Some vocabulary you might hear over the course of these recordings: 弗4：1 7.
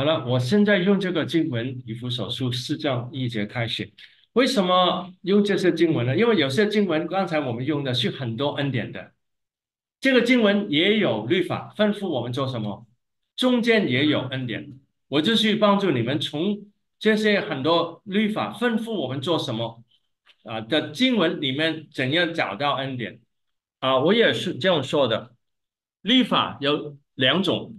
好了，我现在用这个经文，以弗所书4章1节开始。为什么用这些经文呢？因为有些经文刚才我们用的是很多恩典的，这个经文也有律法吩咐我们做什么，中间也有恩典。我就是帮助你们从这些很多律法吩咐我们做什么的经文里面怎样找到恩典啊？我也是这样说的，律法有2种。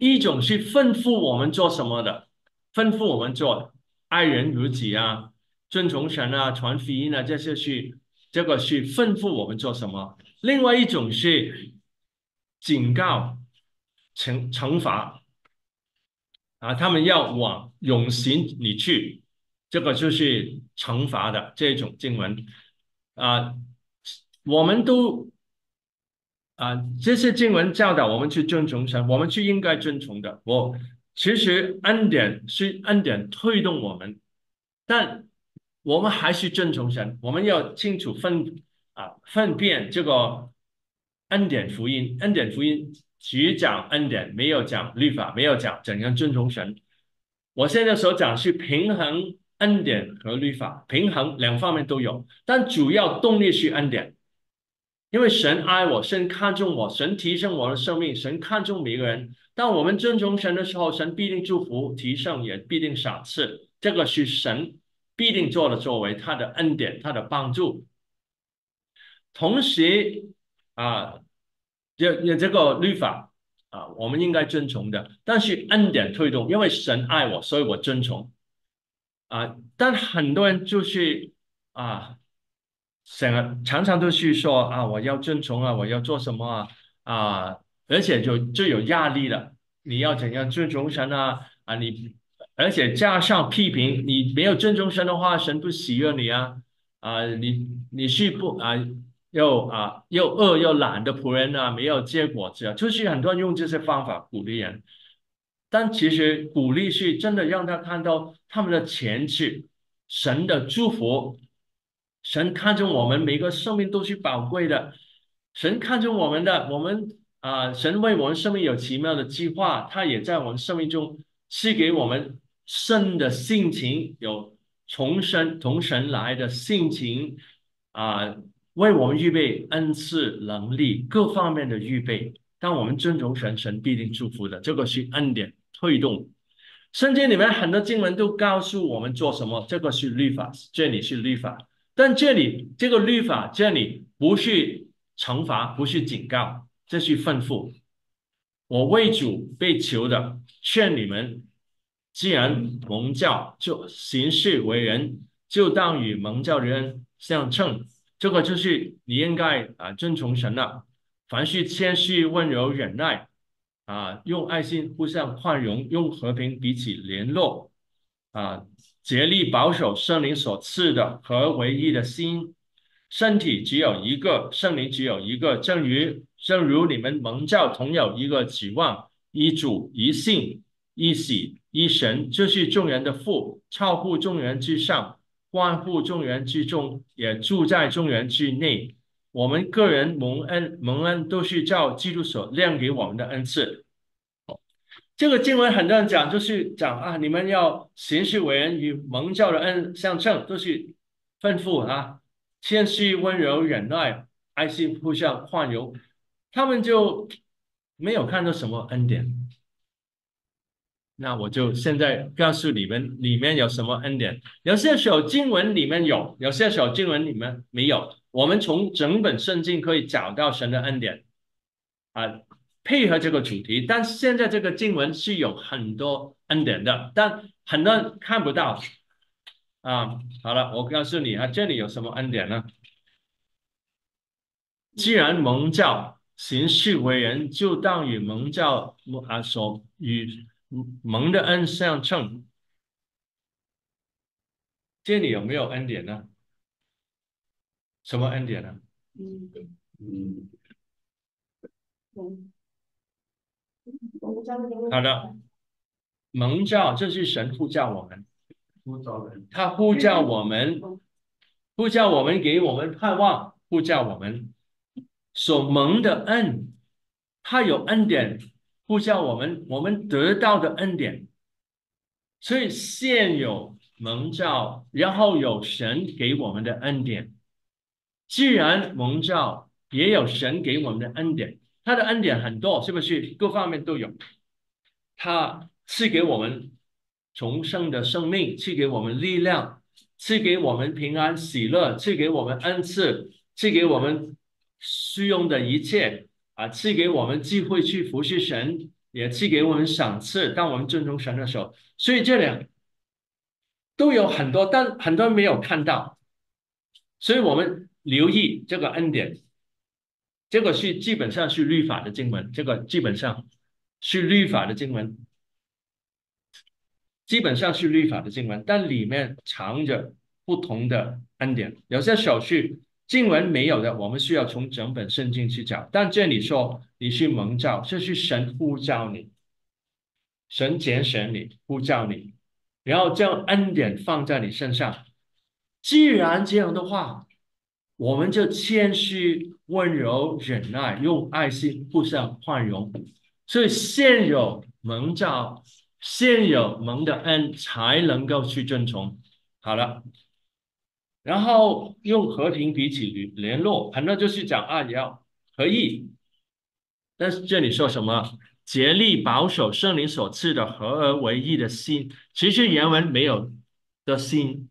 一种是吩咐我们做什么的，吩咐我们做爱人如己啊，遵从神啊，传福音啊，这个是吩咐我们做什么。另外一种是警告、惩罚啊，他们要往永刑里去，这个就是惩罚的这种经文啊。我们都这些经文教导我们去遵从神，我们去应该遵从的。其实恩典是恩典推动我们，但我们还是遵从神。我们要清楚分辨这个恩典福音。恩典福音只讲恩典，没有讲律法，没有讲怎样遵从神。我现在所讲是平衡恩典和律法，平衡2方面都有，但主要动力是恩典。因为神爱我，神看重我，神提升我的生命，神看重每个人。当我们遵从神的时候，神必定祝福提升，也必定赏赐。这个是神必定做的作为，他的恩典，他的帮助。同时这个律法我们应该遵从的，但是恩典推动，因为神爱我，所以我遵从但很多人就是常常都是说我要遵从我要做什么而且就有压力了。你要怎样遵从神你而且加上批评，你没有遵从神的话，神不喜悦你又饿又懒的仆人没有结果子就是很多人用这些方法鼓励人，但其实鼓励是真的让他看到他们的前去，神的祝福。神看重我们每个生命都是宝贵的，神看重我们的，神为我们生命有奇妙的计划，他也在我们生命中赐给我们新的性情，有从神来的性情为我们预备恩赐、能力各方面的预备。当我们遵从神，神必定祝福的，这个是恩典推动。圣经里面很多经文都告诉我们做什么，这个是律法，这里是律法。但这个律法这里不是惩罚，不是警告，这是吩咐。我为主被囚的，劝你们既然蒙召，就行事为人，就当与蒙召的人相称。这个就是你应该遵从神了。凡事谦虚、温柔、忍耐用爱心互相宽容，用和平彼此联络竭力保守圣灵所赐的和唯一的心。身体只有一个，圣灵只有一个，正如你们蒙召同有一个指望，一主一信一喜一神，就是众人的父，超乎众人之上，关乎众人之中，也住在众人之内。我们个人蒙恩都是照基督所亮给我们的恩赐。这个经文很多人讲，就是讲你们要行事为人与蒙召的恩相称，就是吩咐谦虚、温柔、忍耐、爱心、互相宽容。他们就没有看到什么恩典。那我就现在告诉你们里面有什么恩典。有些时候经文里面有，有些时候经文里面没有。我们从整本圣经可以找到神的恩典配合这个主题，但现在这个经文是有很多恩典的，但很多人看不到好了，我告诉你这里有什么恩典呢？既然蒙召行事为人，就当与蒙召与蒙的恩相称。这里有没有恩典呢？什么恩典呢？好的，蒙召就是神呼召我们，他呼召我们，给我们盼望，呼召我们所蒙的恩。他有恩典呼叫我们得到的恩典。所以现有蒙召，然后有神给我们的恩典。既然蒙召，也有神给我们的恩典，他的恩典很多，是不是？各方面都有。他赐给我们重生的生命，赐给我们力量，赐给我们平安喜乐，赐给我们恩赐，赐给我们需用的一切啊，赐给我们机会去服侍神，也赐给我们赏赐。当我们尊重神的时候，所以这两都有很多，但很多人没有看到，所以我们留意这个恩典。这个是基本上是律法的经文，这个基本上是律法的经文，基本上是律法的经文，但里面藏着不同的恩典。有些手续经文没有的，我们需要从整本圣经去找。但这里说你是蒙召，这是神呼召你，神拣选你，呼召你，然后将恩典放在你身上。既然这样的话，我们就谦虚、温柔、忍耐，用爱心互相宽容。所以现有蒙召，现有蒙的恩才能够去遵从。好了，然后用和平彼此联络，很多就是讲啊，也要合意。但是这里说什么？竭力保守圣灵所赐的合而为一的心。其实原文没有的心，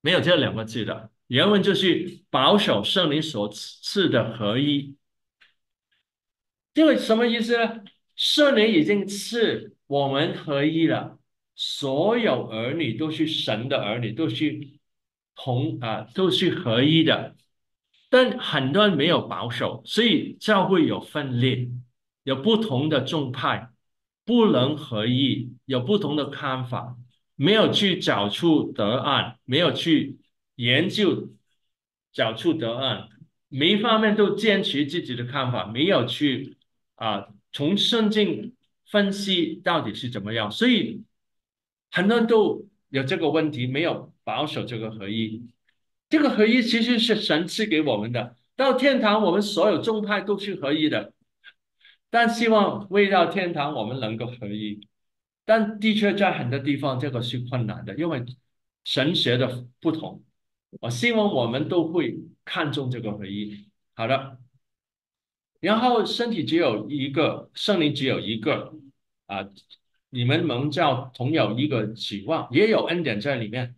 没有这两个字的。原文就是保守圣灵所赐的合一。这个什么意思呢？圣灵已经赐我们合一了，所有儿女都是神的儿女，都是合一的。但很多人没有保守，所以教会有分裂，有不同的宗派，不能合一，有不同的看法，没有去找出答案，没有去研究找出答案，每一方面都坚持自己的看法，没有去从圣经分析到底是怎么样。所以很多人都有这个问题，没有保守这个合一。这个合一其实是神赐给我们的。到天堂，我们所有宗派都是合一的，但希望为到天堂我们能够合一。但的确在很多地方这个是困难的，因为神学的不同。我希望我们都会看重这个合一。好的，然后身体只有一个，圣灵只有一个啊！你们蒙召同有一个指望，也有恩典在里面，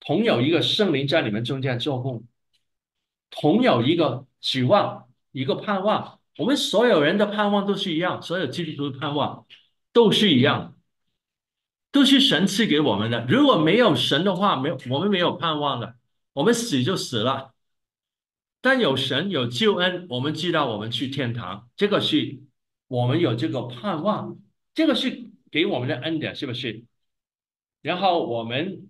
同有一个圣灵在你们中间做工，同有一个指望，一个盼望。我们所有人的盼望都是一样，所有基督徒的盼望都是一样，都是神赐给我们的。如果没有神的话，我们没有盼望了，我们死就死了。但有神有救恩，我们知道我们去天堂，这个是我们有这个盼望，这个是给我们的恩典，是不是？然后我们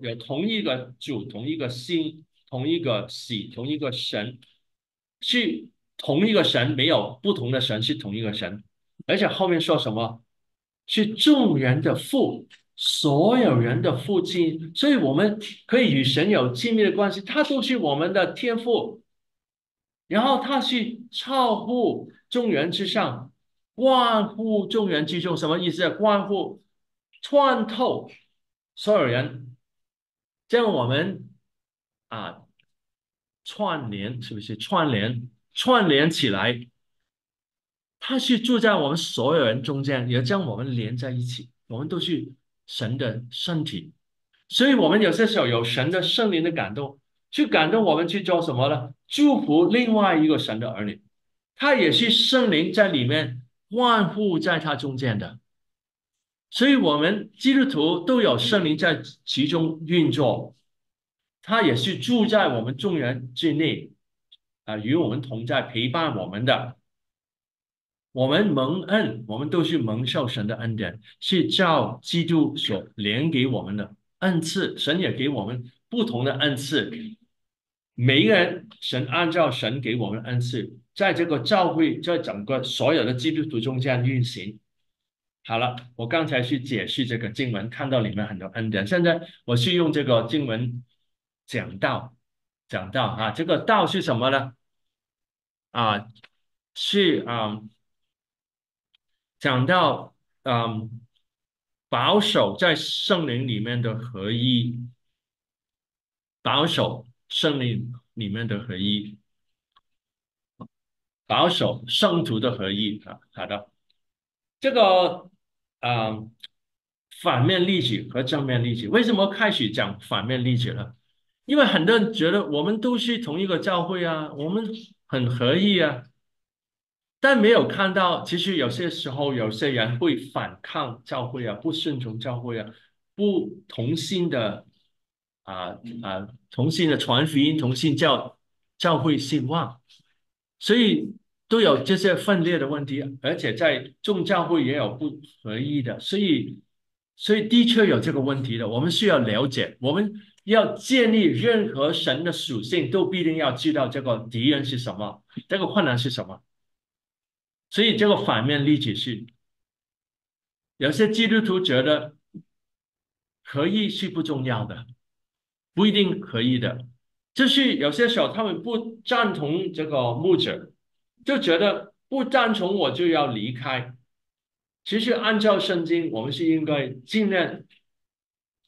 有同一个主，同一个心，同一个喜，同一个神，是同一个神，没有不同的神，是同一个神。而且后面说什么？是众人的父，所有人的父亲。所以我们可以与神有亲密的关系，他都是我们的天父，然后他是超乎众人之上，关乎众人之中。什么意思？关乎穿透所有人，将我们串联，是不是串联起来？他是住在我们所有人中间，也将我们连在一起，我们都是神的身体。所以我们有些时候有神的圣灵的感动，去感动我们去做什么呢？祝福另外一个神的儿女，他也是圣灵在里面万物在他中间的。所以我们基督徒都有圣灵在其中运作，他也是住在我们众人之内与我们同在，陪伴我们的。我们蒙恩，我们都是蒙受神的恩典，是照基督所连给我们的恩赐。神也给我们不同的恩赐，每一个人神按照神给我们的恩赐，在这个教会，在整个所有的基督徒中间运行。好了，我刚才去解释这个经文，看到里面很多恩典。现在我是用这个经文讲道这个道是什么呢？是讲到保守在圣灵里面的合一，保守圣灵里面的合一，保守圣徒的合一啊。好的，这个反面例子和正面例子，为什么开始讲反面例子呢？因为很多人觉得我们都是同一个教会啊，我们很合一啊，但没有看到，其实有些时候有些人会反抗教会啊，不顺从教会啊，不同心的同心的传福音，同心教会兴旺，所以都有这些分裂的问题，而且在众教会也有不合一的，所以的确有这个问题的，我们需要了解，我们要建立任何神的属性，都必定要知道这个敌人是什么，这个困难是什么。所以这个反面例子是，有些基督徒觉得合一是不重要的，不一定合一的，就是有些时候他们不赞同这个牧者，就觉得不赞同我就要离开。其实按照圣经，我们是应该尽量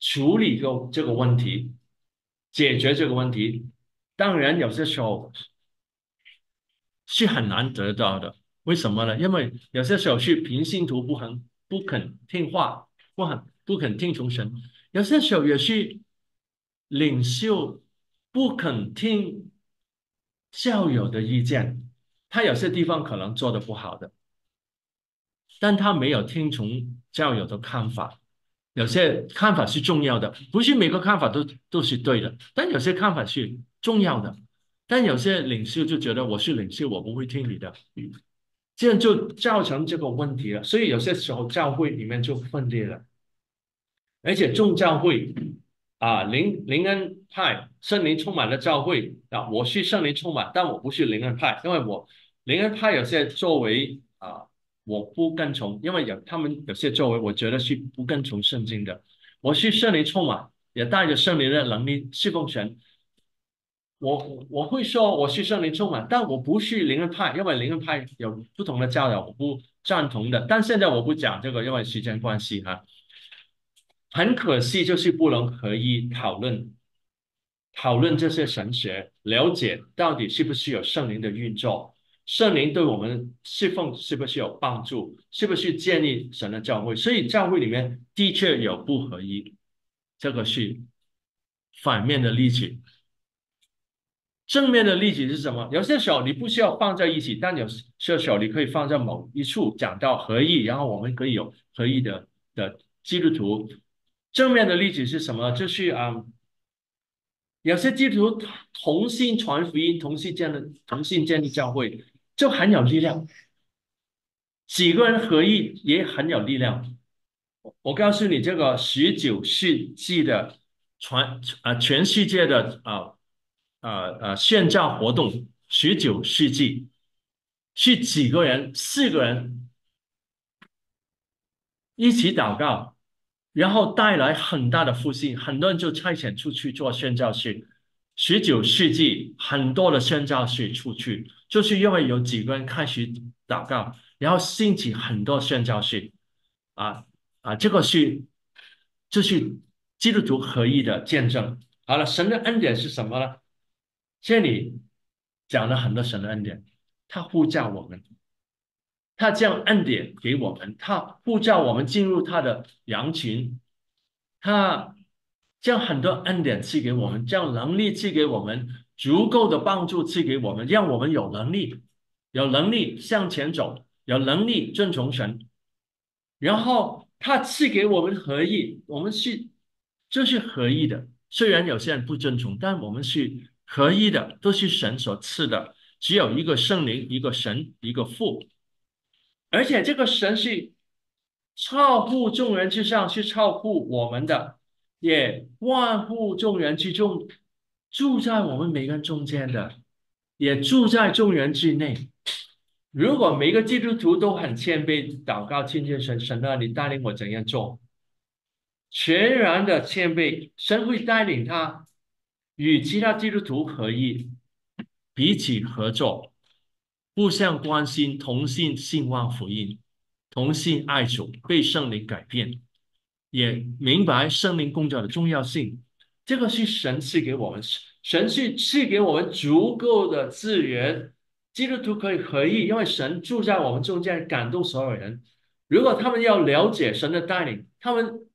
处理这个问题，解决这个问题。当然有些时候是很难得到的，为什么呢？因为有些时候是平信徒不肯听话，不肯听从神；有些时候也是领袖不肯听教友的意见，他有些地方可能做得不好的，但他没有听从教友的看法。有些看法是重要的，不是每个看法都是对的，但有些看法是重要的。但有些领袖就觉得我是领袖，我不会听你的，这样就造成这个问题了。所以有些时候教会里面就分裂了，而且众教会灵恩派圣灵充满了教会啊，我是圣灵充满，但我不是灵恩派，因为我灵恩派有些作为我不跟从，因为他们有些作为我觉得是不跟从圣经的。我是圣灵充满，也带着圣灵的能力侍奉神。我会说我是圣灵充满，但我不是灵恩派，因为灵恩派有不同的教导，我不赞同的。但现在我不讲这个，因为时间关系哈。很可惜，就是不能合一讨论这些神学，了解到底是不是有圣灵的运作。圣灵对我们侍奉是不是有帮助？是不是建立神的教会？所以教会里面的确有不合一，这个是反面的例子。正面的例子是什么？有些时候你不需要放在一起，但有些时候你可以放在某一处，讲到合一，然后我们可以有合一的基督徒。正面的例子是什么？就是有些基督徒同心传福音，同心建立教会，就很有力量，几个人合一也很有力量。我告诉你，这个19世纪的全世界的宣教活动，19世纪是几个人，4个人一起祷告，然后带来很大的复兴，很多人就差遣出去做宣教士。19世纪很多的宣教士出去，就是因为有几个人开始祷告，然后兴起很多宣教士这个是就是基督徒合一的见证。好了，神的恩典是什么呢？这里讲了很多神的恩典，他呼叫我们，他将恩典给我们，他呼叫我们进入他的羊群，他将很多恩典赐给我们，将能力赐给我们，足够的帮助赐给我们，让我们有能力向前走，有能力遵从神。然后他赐给我们合一，我们就是合一的，虽然有些人不遵从，但我们是合一的，都是神所赐的，只有一个圣灵，一个神，一个父。而且这个神是超乎众人之上，是超乎我们的，也万乎众人之中，住在我们每个人中间的，也住在众人之内。如果每个基督徒都很谦卑祷告亲近神，神啊，你带领我怎样做，全然的谦卑，神会带领他与其他基督徒合一，彼此合作，互相关心，同心兴旺福音。同性爱主，被圣灵改变，也明白圣灵工作的重要性。这个是神赐给我们，神是赐给我们足够的资源。基督徒可以合一，因为神住在我们中间，感动所有人。如果他们要了解神的带领，他们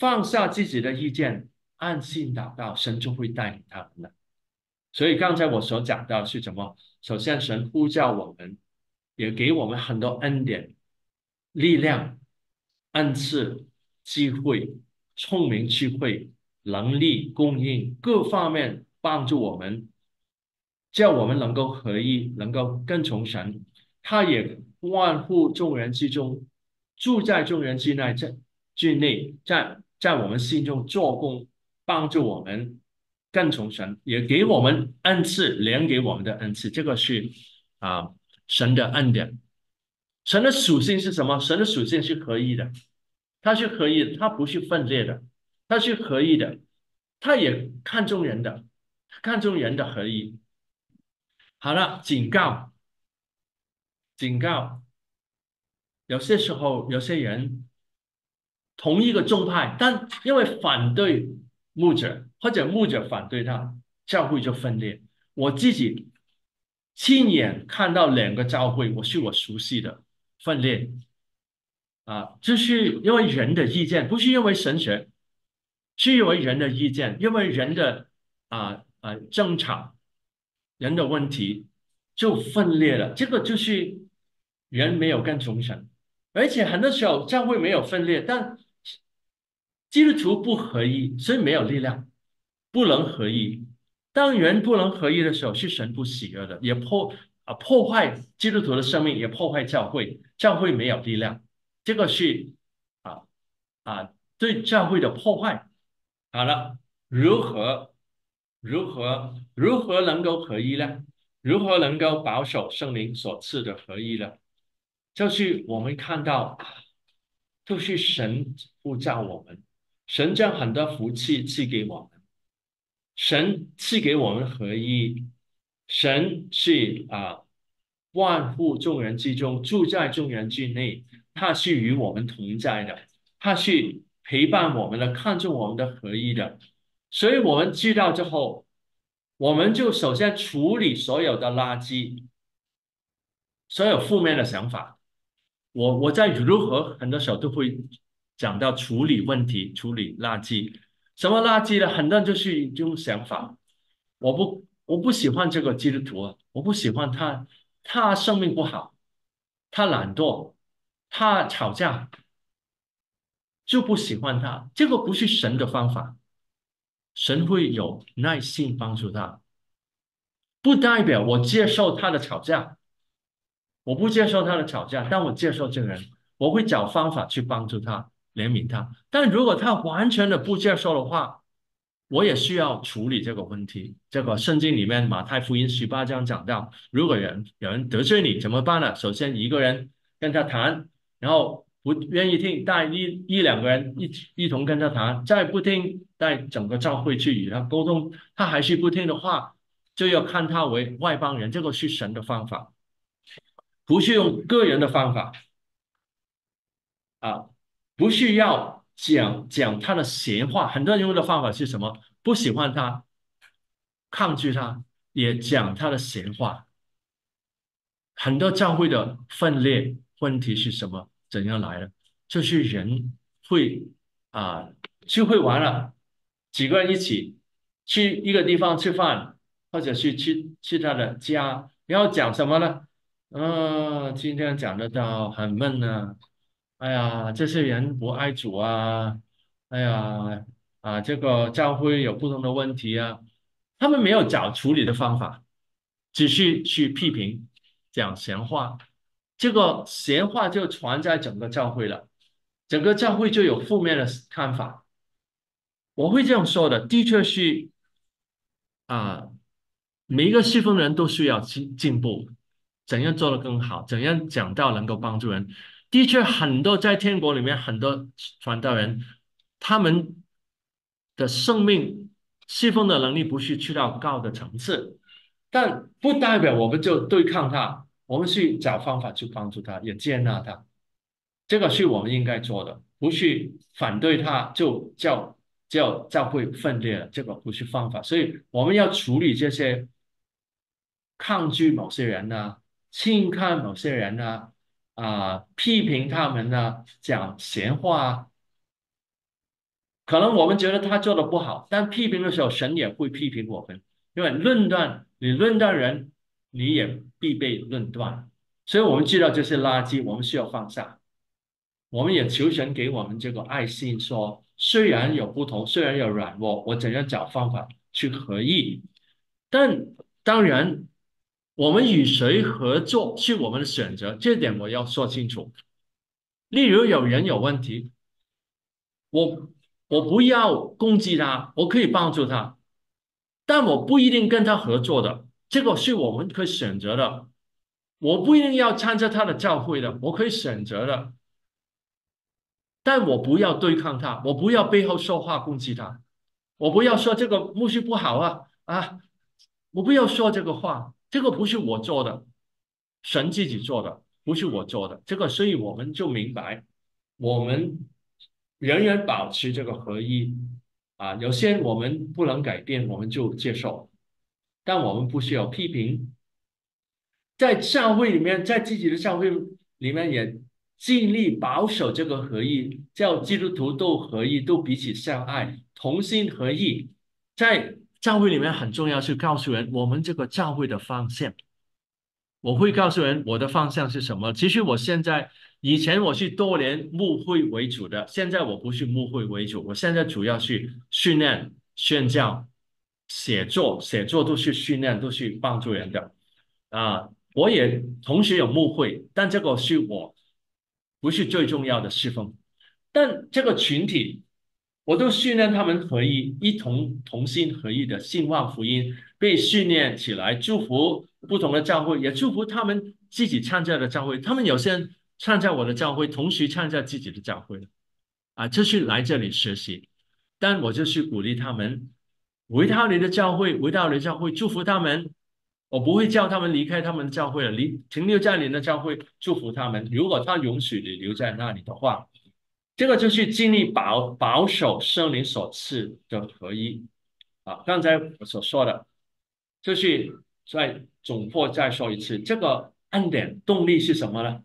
放下自己的意见，按信祷告，神就会带领他们了。所以刚才我所讲到是什么？首先，神呼叫我们，也给我们很多恩典、力量、恩赐、机会、聪明智慧、能力、供应各方面帮助我们，叫我们能够合一，能够跟从神。他也万户众人之中，住在众人之内，在我们心中做工，帮助我们跟从神，也给我们恩赐，量给我们的恩赐。这个是神的恩典。神的属性是什么？神的属性是合一的，它是合一的，它不是分裂的，它是合一的，它也看重人的，看重人的合一。好了，警告，有些时候有些人同一个宗派，但因为反对牧者，或者牧者反对他，教会就分裂。我自己亲眼看到两个教会，我熟悉的分裂这是因为人的意见，不是因为神学，是因为人的意见，因为人的争吵，人的问题就分裂了。这个就是人没有跟从神，而且很多时候教会没有分裂，但基督徒不合一，所以没有力量，不能合一。当人不能合一的时候，是神不喜悦的，也破坏基督徒的生命，也破坏教会，教会没有力量。这个是对教会的破坏。好了，如何能够合一呢？如何能够保守圣灵所赐的合一呢？就是我们看到，就是神呼召我们，神将很多福气赐给我们，神赐给我们合一。神是万物众人之中，住在众人之内，他是与我们同在的，他是陪伴我们的，看重我们的合一的。所以我们知道之后，我们就首先处理所有的垃圾，所有负面的想法。我在如何很多时候都会讲到处理问题，处理垃圾。什么垃圾呢？很多人就是一种想法，我不喜欢这个基督徒，我不喜欢他生命不好，他懒惰，他吵架，就不喜欢他。这个不是神的方法，神会有耐心帮助他。不代表我接受他的吵架，我不接受他的吵架，但我接受这个人，我会找方法去帮助他，怜悯他。但如果他完全的不接受的话，我也需要处理这个问题。这个圣经里面马太福音18章讲到，如果有人得罪你怎么办呢？首先一个人跟他谈，然后不愿意听，带一两个人一同跟他谈，再不听，带整个教会去与他沟通。他还是不听的话，就要看他为外邦人。这个是神的方法，不是用个人的方法不是要讲他的闲话。很多人用的方法是什么？不喜欢他，抗拒他，也讲他的闲话。很多教会的分裂问题是什么？怎样来的？就是人会聚会完了，几个人一起去一个地方吃饭，或者是去他的家，然后讲什么呢？今天讲的到很闷啊，哎呀，这些人不爱主啊，哎呀这个教会有不同的问题啊。他们没有找处理的方法，只是去批评，讲闲话。这个闲话就传在整个教会了，整个教会就有负面的看法。我会这样说的，的确是每一个侍奉人都需要进步，怎样做得更好，怎样讲道能够帮助人。的确很多在天国里面很多传道人，他们的生命侍奉的能力不是去到高的层次，但不代表我们就对抗他，我们去找方法去帮助他，也接纳他。这个是我们应该做的，不是反对他就叫教会分裂了，这个不是方法。所以我们要处理这些抗拒某些人呢，轻看某些人呢，批评他们呢，讲闲话啊。可能我们觉得他做的不好，但批评的时候，神也会批评我们，因为论断你论断人，你也必被论断。所以我们知道这些垃圾，我们需要放下。我们也求神给我们这个爱心说，虽然有不同，虽然有软弱，我怎样找方法去合一？但当然，我们与谁合作是我们的选择，这点我要说清楚。例如有人有问题，我不要攻击他，我可以帮助他，但我不一定跟他合作的，这个是我们可以选择的。我不一定要参加他的教会的，我可以选择的。但我不要对抗他，我不要背后说话攻击他，我不要说这个牧师不好啊，我不要说这个话，这个不是我做的，神自己做的，不是我做的。这个，所以我们就明白，我们仍然保持这个合一啊。有些我们不能改变，我们就接受，但我们不需要批评。在教会里面，在自己的教会里面也尽力保守这个合一，叫基督徒都合一，都彼此相爱，同心合意。在教会里面很重要，是告诉人我们这个教会的方向。我会告诉人我的方向是什么。其实我现在，以前我是多年牧会为主的，现在我不是牧会为主，我现在主要是训练、宣教、写作都是训练，都是帮助人的。我也同时有牧会，但这个是我不是最重要的侍奉，但这个群体，我都训练他们合一，同心合一的兴旺福音被训练起来，祝福不同的教会，也祝福他们自己参加的教会。他们有些人参加我的教会，同时参加自己的教会啊，这是来这里学习。但我就是鼓励他们，回到你的教会，祝福他们。我不会叫他们离开他们的教会了，停留在你的教会，祝福他们。如果他允许你留在那里的话，这个就是尽力保守圣灵所赐的合一啊。刚才我所说的，就是在总括再说一次，这个恩典动力是什么呢？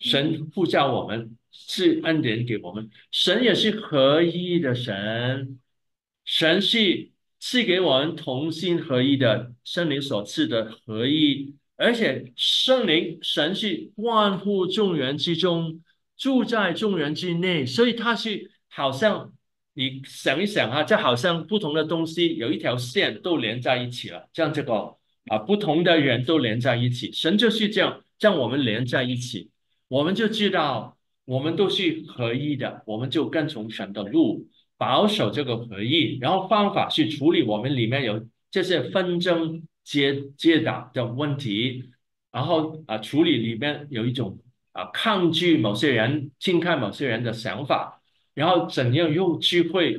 神呼叫我们，是恩典给我们。神也是合一的神，神是赐给我们同心合一的圣灵所赐的合一，而且圣灵神是万物众人之中，住在众人之内，所以它是好像你想一想啊，这好像不同的东西有一条线都连在一起了，像这个不同的人都连在一起，神就是这样将我们连在一起，我们就知道我们都是合一的，我们就跟从神的路。保守这个合一，然后方法是处理我们里面有这些纷争接打的问题，然后处理里面有一种抗拒某些人、轻看某些人的想法，然后怎样用智慧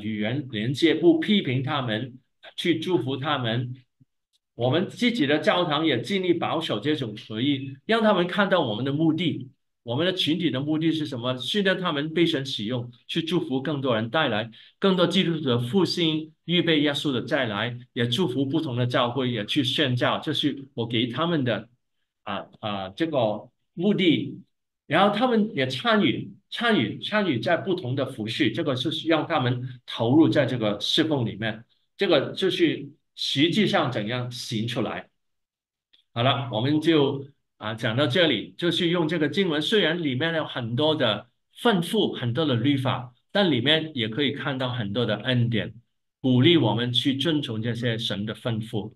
与人连接，不批评他们，去祝福他们。我们自己的教堂也尽力保守这种合一，让他们看到我们的目的。我们的群体的目的是什么？训练他们被神使用，去祝福更多人，带来更多基督徒的复兴，预备耶稣的再来，也祝福不同的教会，也去宣教，这是我给他们的这个目的。然后他们也参与在不同的服事，这个就是让他们投入在这个侍奉里面，这个就是实际上怎样行出来。好了，我们就讲到这里，就是用这个经文，虽然里面有很多的吩咐，很多的律法，但里面也可以看到很多的恩典，鼓励我们去遵从这些神的吩咐。